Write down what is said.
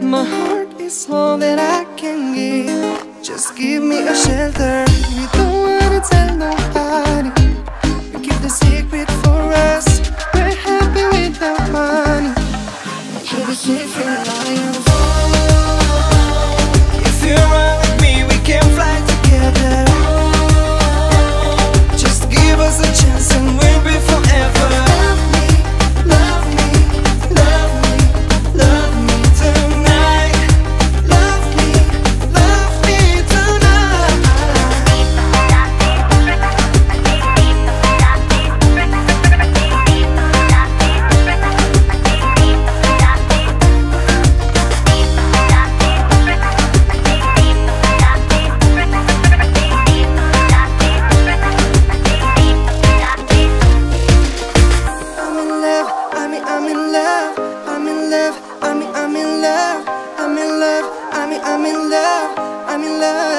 My heart is all that I can give. Just give me a shelter. We don't wanna tell nobody. We keep the secret for us. We're happy without money. Keep the secret alive. If you run with me, we can fly together. Just give us a chance and we'll be forever. I'm in love.